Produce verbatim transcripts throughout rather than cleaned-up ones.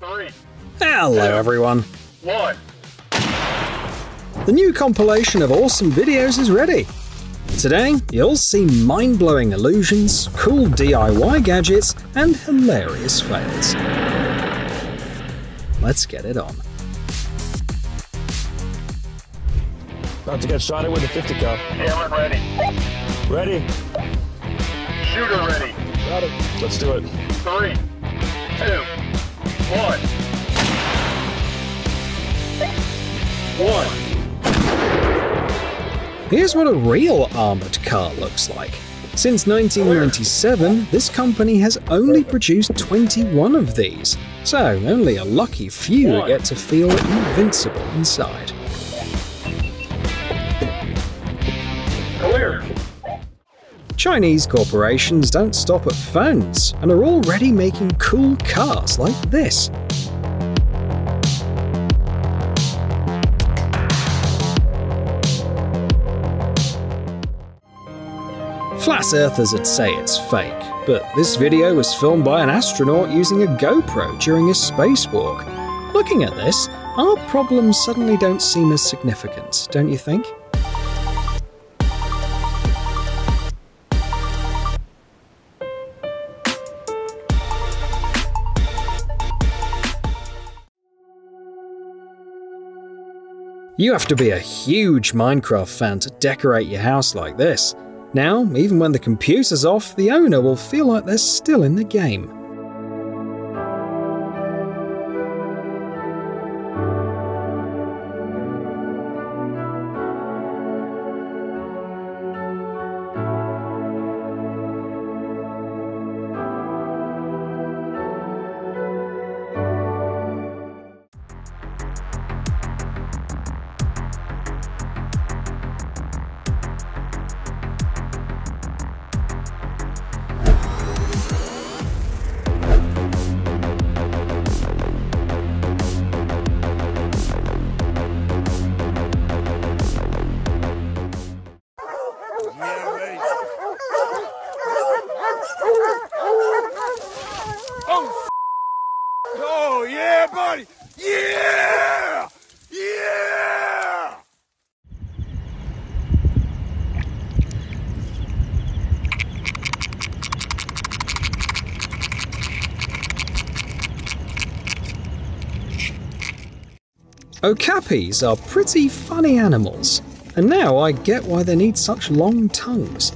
Three. Hello two, everyone. One. The new compilation of awesome videos is ready. Today, you'll see mind-blowing illusions, cool D I Y gadgets, and hilarious fails. Let's get it on. About to get started with the fifty cal. Hammer ready. Ready. Shooter ready. Got it. Let's do it. Three, two, one. One. Here's what a real armored car looks like. Since nineteen ninety-seven, this company has only produced twenty-one of these, so only a lucky few one. get to feel invincible inside. Chinese corporations don't stop at phones and are already making cool cars like this. Flat earthers would say it's fake, but this video was filmed by an astronaut using a GoPro during a spacewalk. Looking at this, our problems suddenly don't seem as significant, don't you think? You have to be a huge Minecraft fan to decorate your house like this. Now, even when the computer's off, the owner will feel like they're still in the game. Okapis are pretty funny animals, and now I get why they need such long tongues.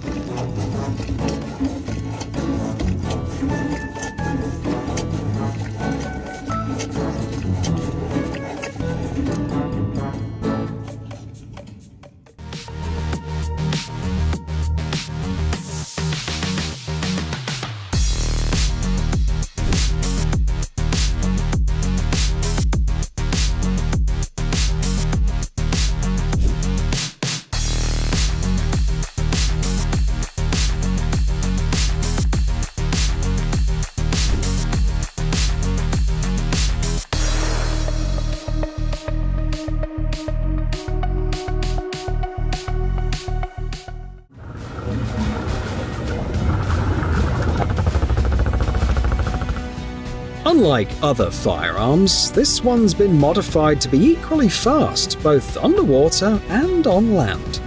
Unlike other firearms, this one's been modified to be equally fast, both underwater and on land.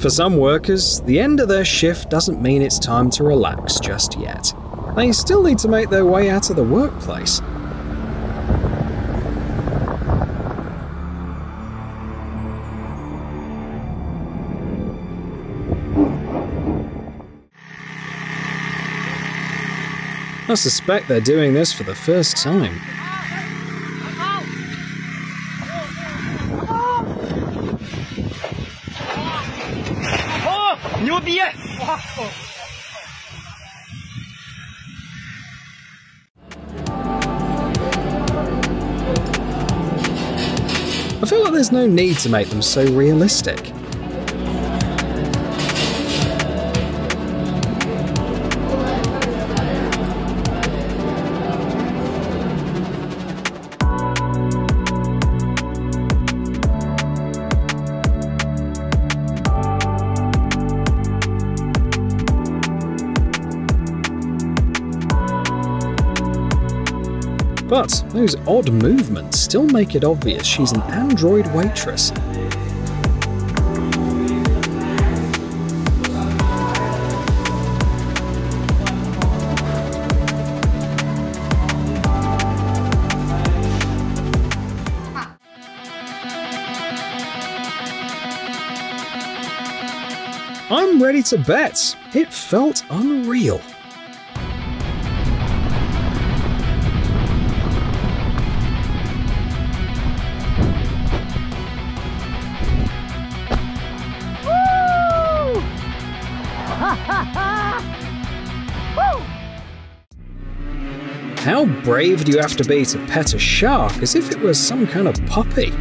For some workers, the end of their shift doesn't mean it's time to relax just yet. They still need to make their way out of the workplace. I suspect they're doing this for the first time. I feel like there's no need to make them so realistic. But those odd movements still make it obvious she's an android waitress. I'm ready to bet. It felt unreal. How brave do you have to be to pet a shark as if it was some kind of puppy?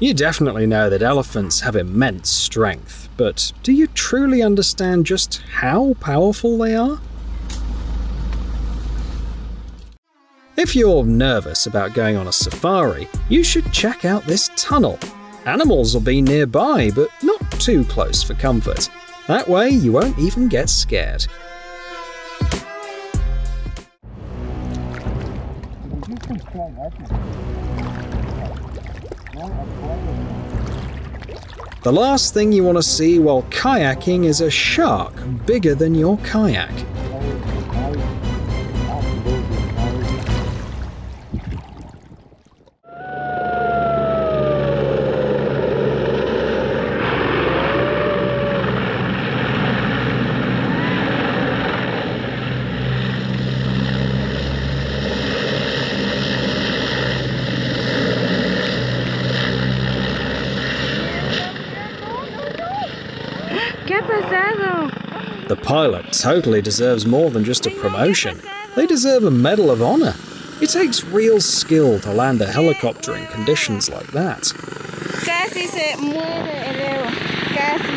You definitely know that elephants have immense strength, but do you truly understand just how powerful they are? If you're nervous about going on a safari, you should check out this tunnel. Animals will be nearby, but not too close for comfort. That way, you won't even get scared. The last thing you want to see while kayaking is a shark bigger than your kayak. Pilot totally deserves more than just a promotion. They deserve a Medal of Honor. It takes real skill to land a helicopter in conditions like that. Casi se muere el ego. Casi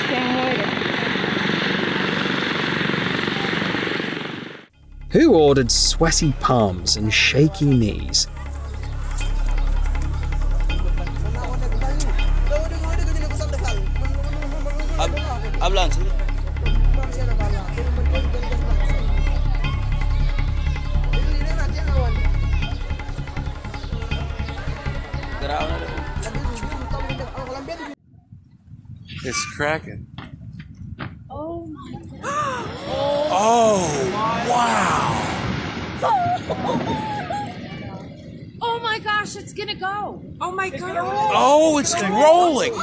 se muere. Who ordered sweaty palms and shaky knees? It's cracking. Oh my God. Oh, wow. Oh my gosh, it's gonna go. Oh my God. Oh, it's rolling.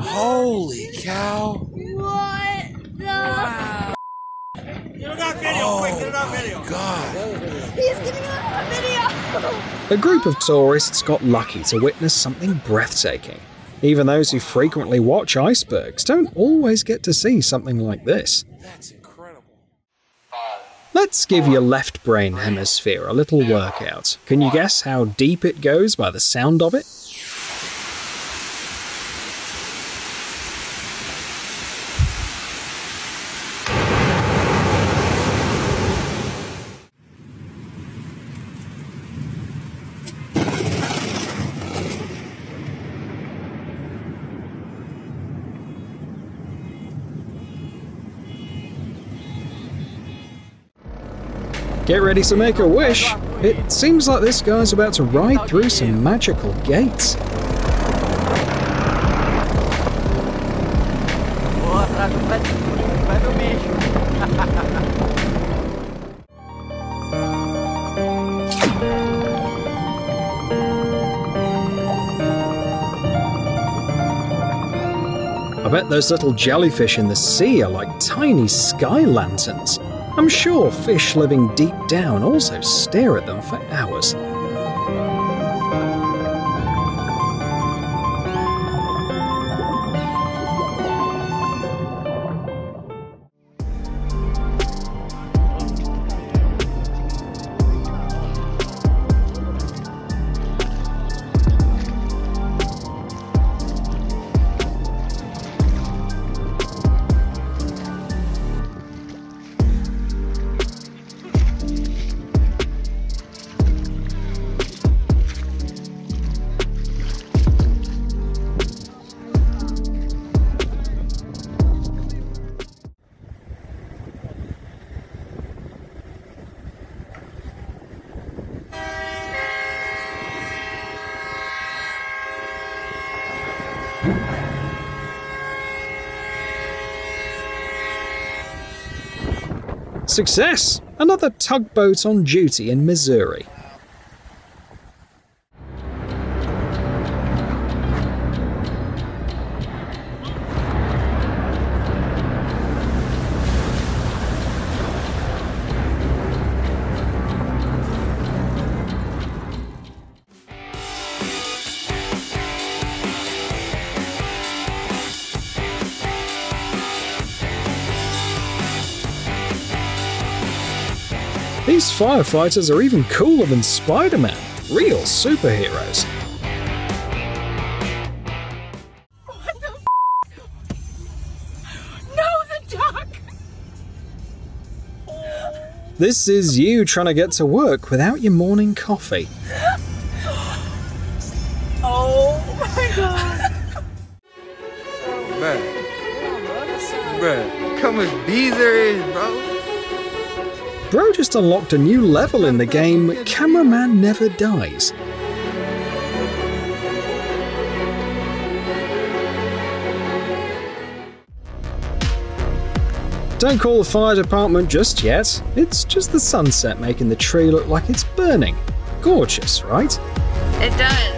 Holy cow. What the? Wow. Get it on video, oh quick, get it on video. God. He's getting it on video. A group of tourists got lucky to witness something breathtaking. Even those who frequently watch icebergs don't always get to see something like this. That's incredible. Let's give your left brain hemisphere a little workout. Can you guess how deep it goes by the sound of it? Get ready to make a wish. It seems like this guy's about to ride through some magical gates. I bet those little jellyfish in the sea are like tiny sky lanterns. I'm sure fish living deep down also stare at them for hours. Success! Another tugboat on duty in Missouri. These firefighters are even cooler than Spider Man, real superheroes. What the f? No, the duck! This is you trying to get to work without your morning coffee. Oh my god. Bruh. Bruh. Come with beezers, bro. Bro just unlocked a new level in the game, Cameraman Never Dies. Don't call the fire department just yet, it's just the sunset making the tree look like it's burning. Gorgeous, right? It does.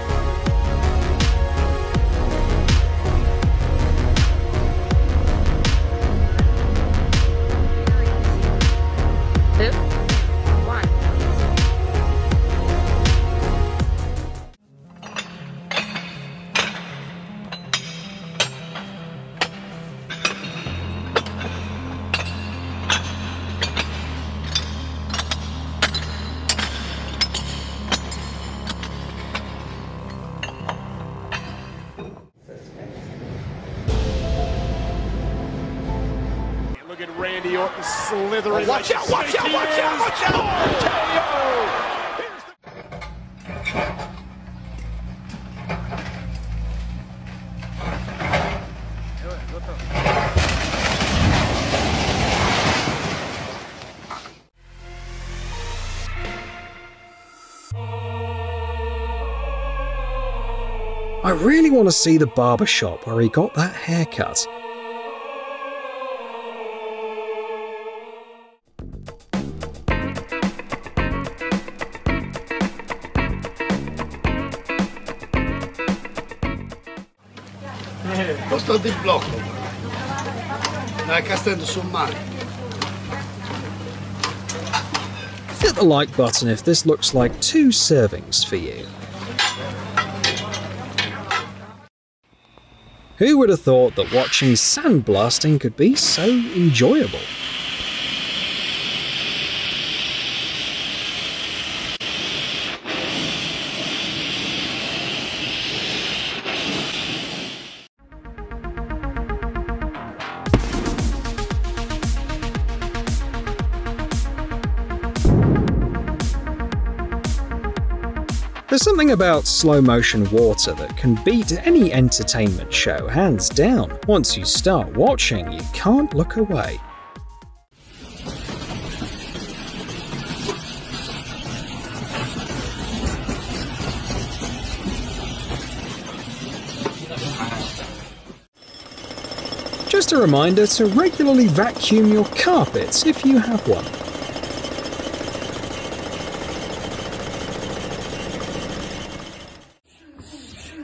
Slithering. Watch out, watch out, watch out, watch out! I really want to see the barbershop where he got that haircut. Di blocco nel castello sul mare. Hit the like button if this looks like two servings for you. Who would have thought that watching sandblasting could be so enjoyable? There's something about slow-motion water that can beat any entertainment show, hands down. Once you start watching, you can't look away. Just a reminder to regularly vacuum your carpets if you have one.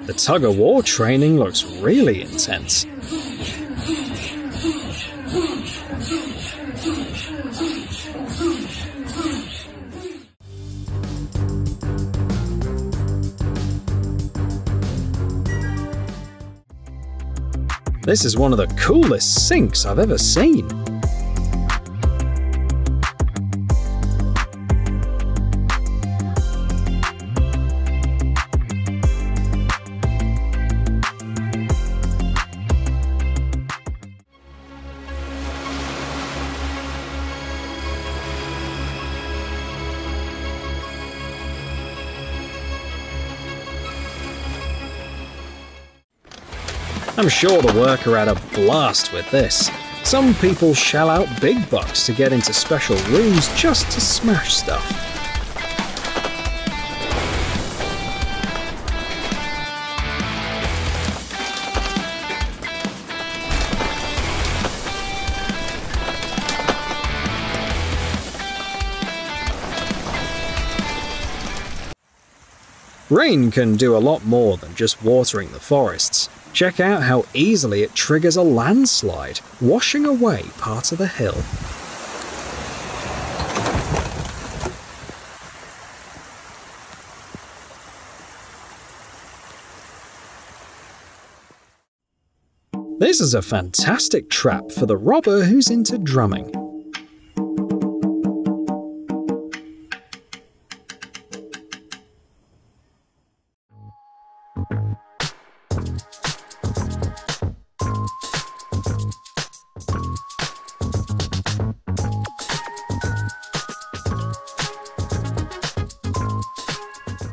The tug-of-war training looks really intense. This is one of the coolest sinks I've ever seen. I'm sure the worker had a blast with this. Some people shell out big bucks to get into special rooms just to smash stuff. Rain can do a lot more than just watering the forests. Check out how easily it triggers a landslide, washing away part of the hill. This is a fantastic trap for the robber who's into drumming.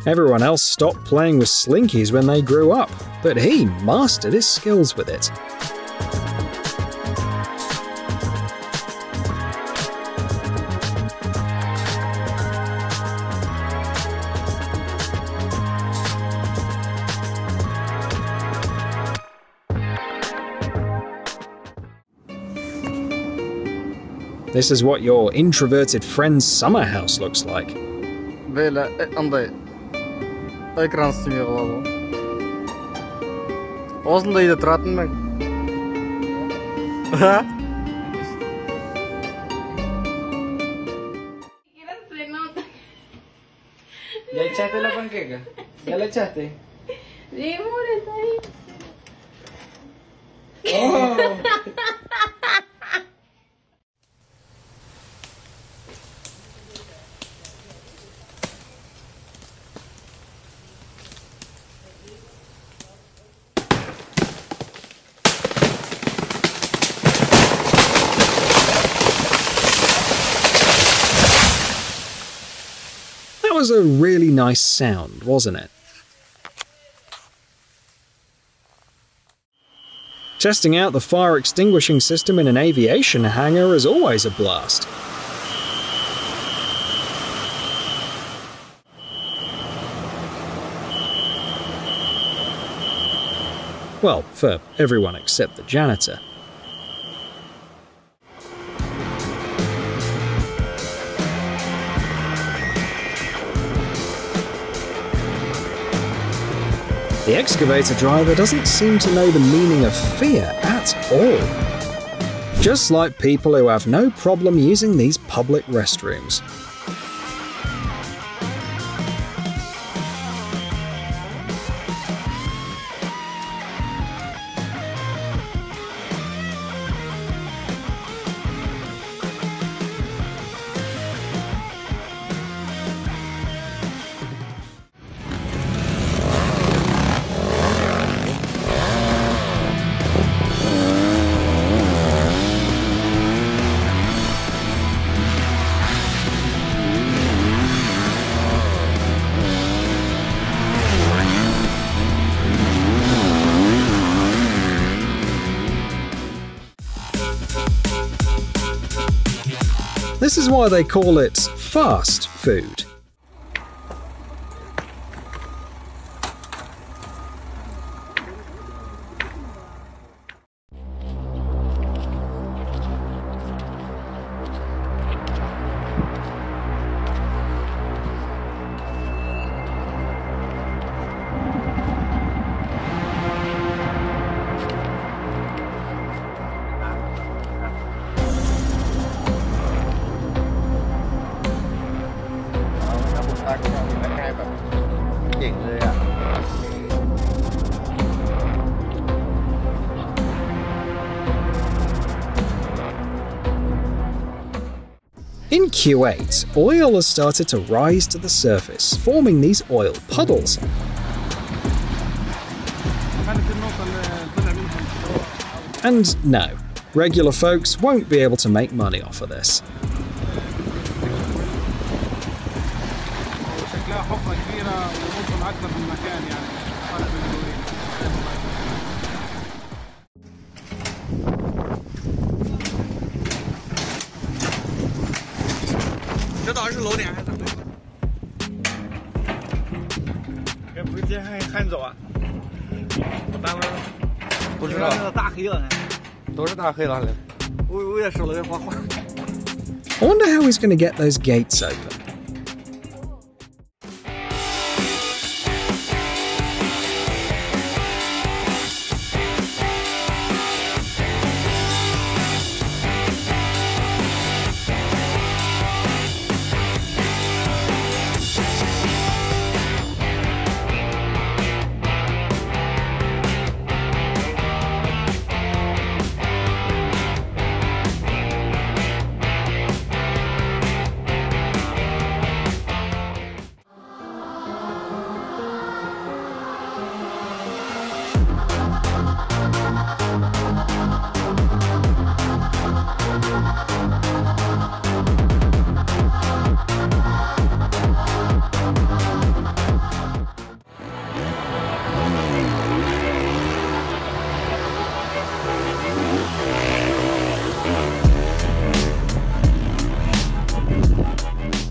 Everyone else stopped playing with slinkies when they grew up, but he mastered his skills with it. This is what your introverted friend's summer house looks like. Villa Andre. Ekran sınırladı. Osundaydı tratın mı? Ha? Ya çatı la panqueca. Ya la çatı. Limur está ahí. Oh. That was a really nice sound, wasn't it? Testing out the fire extinguishing system in an aviation hangar is always a blast. Well, for everyone except the janitor. The excavator driver doesn't seem to know the meaning of fear at all. Just like people who have no problem using these public restrooms. This is why they call it fast food. In Q eight, oil has started to rise to the surface, forming these oil puddles. And no, regular folks won't be able to make money off of this. I wonder how he's going to get those gates open.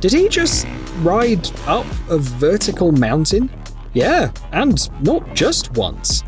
Did he just ride up a vertical mountain? Yeah, and not just once.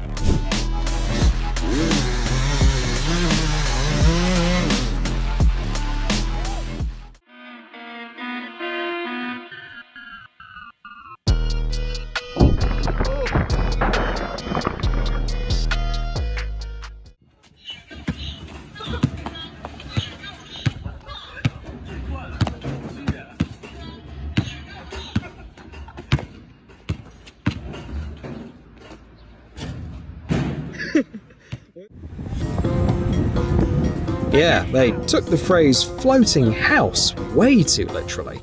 Yeah, they took the phrase floating house way too literally.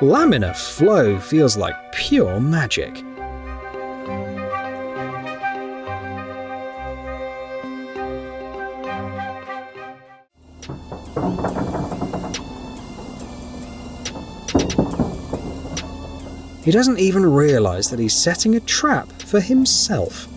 Laminar flow feels like pure magic. He doesn't even realise that he's setting a trap for himself.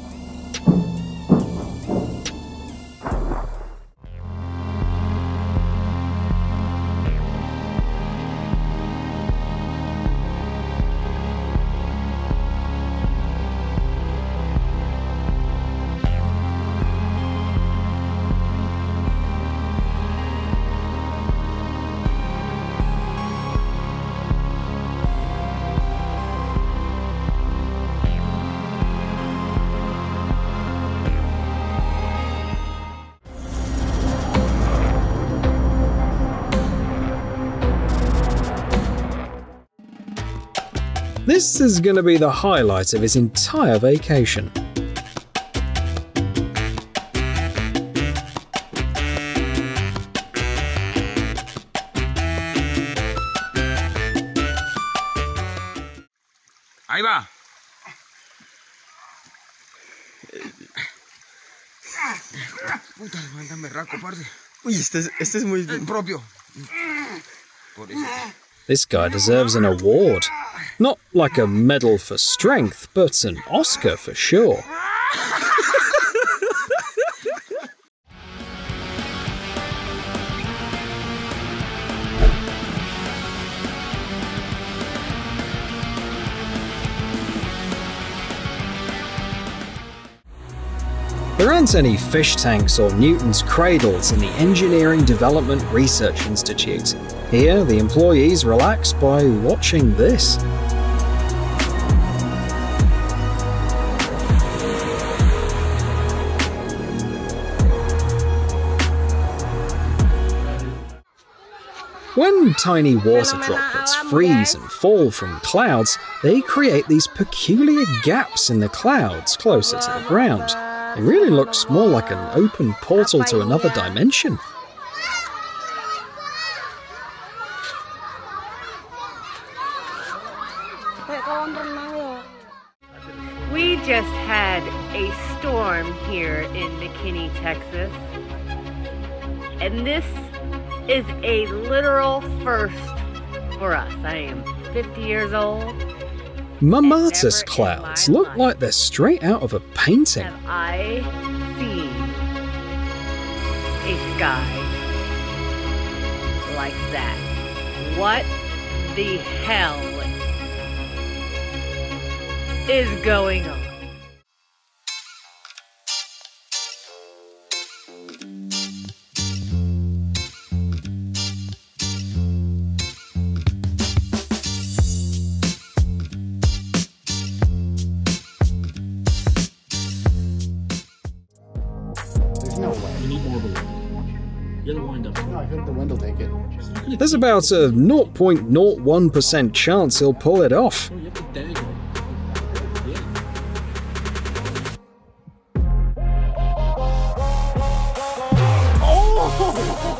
This is going to be the highlight of his entire vacation. Ahí va. Puta, mándame raco, parce. Uy, este es, este es muy propio. Por eso. This guy deserves an award. Not like a medal for strength, but an Oscar for sure. There aren't any fish tanks or Newton's cradles in the Engineering Development Research Institute. Here, the employees relax by watching this. When tiny water droplets freeze and fall from clouds, they create these peculiar gaps in the clouds closer to the ground. It really looks more like an open portal to another dimension. We just had a storm here in McKinney, Texas, and this is a literal first for us. I am fifty years old. Mammatus clouds look like they're straight out of a painting. Have I seen a sky like that? What the hell is going on? There's about a zero point zero one percent chance he'll pull it off.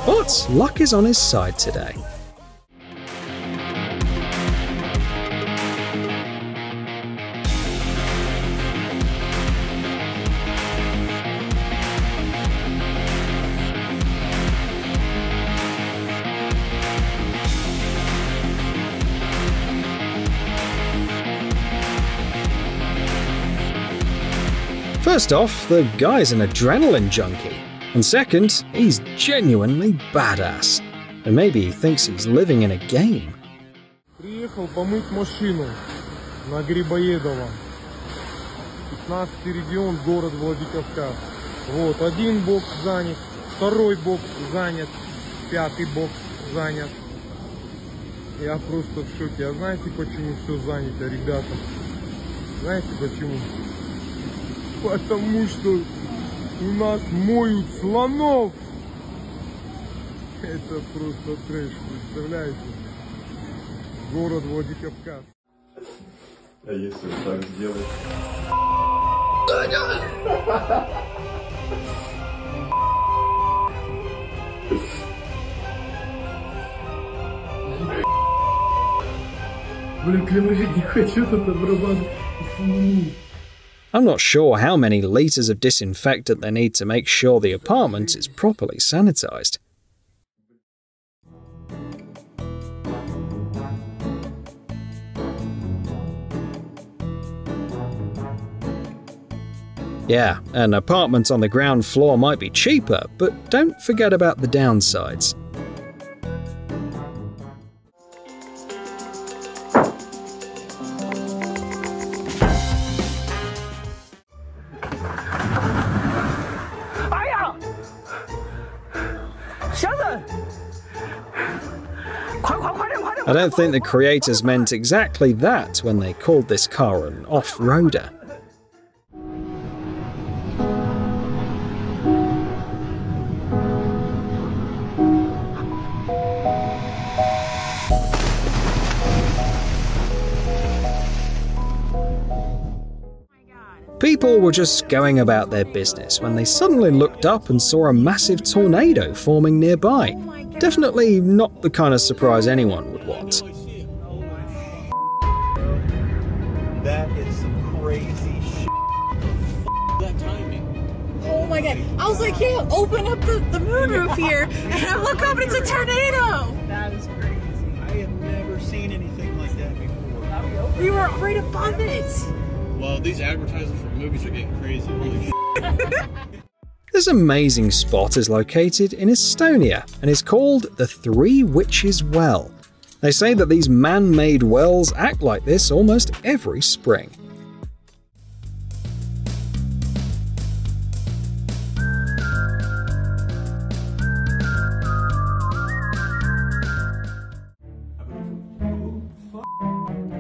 But luck is on his side today. First off, the guy's an adrenaline junkie, and second, he's genuinely badass. and maybe he thinks he's living in a game. Приехал помыть машину на Грибоедова. пятнадцатый регион, город Владикавказ. Вот, один бокс занят, второй бокс занят, пятый бокс занят. Я просто в шоке. А знаете, почему все занято, ребята? Знаете почему? Потому что у нас моют слонов. Это просто трэш, представляете? Город Владикавказ. А если вот так сделать? Блин, клянусь, не хочу тут обрабатывать. I'm not sure how many litres of disinfectant they need to make sure the apartment is properly sanitised. Yeah, an apartment on the ground floor might be cheaper, but don't forget about the downsides. I don't think the creators meant exactly that when they called this car an off-roader. People were just going about their business when they suddenly looked up and saw a massive tornado forming nearby. Definitely not the kind of surprise anyone would want. That is some crazy shit. That timing. Oh my god. I was like, yeah, open up the, the moonroof here, and I look up and it's a tornado. That is crazy. I have never seen anything like that before. We were right above it. Well, these advertisements for movies are getting crazy. Holy shit. This amazing spot is located in Estonia and is called the Three Witches Well. They say that these man-made wells act like this almost every spring.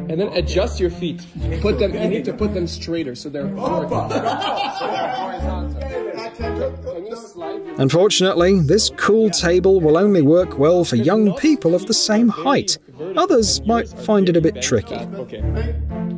And then adjust your feet. Put them. You need to put them straighter so they're horizontal. Unfortunately, this cool table will only work well for young people of the same height. Others might find it a bit tricky. Okay.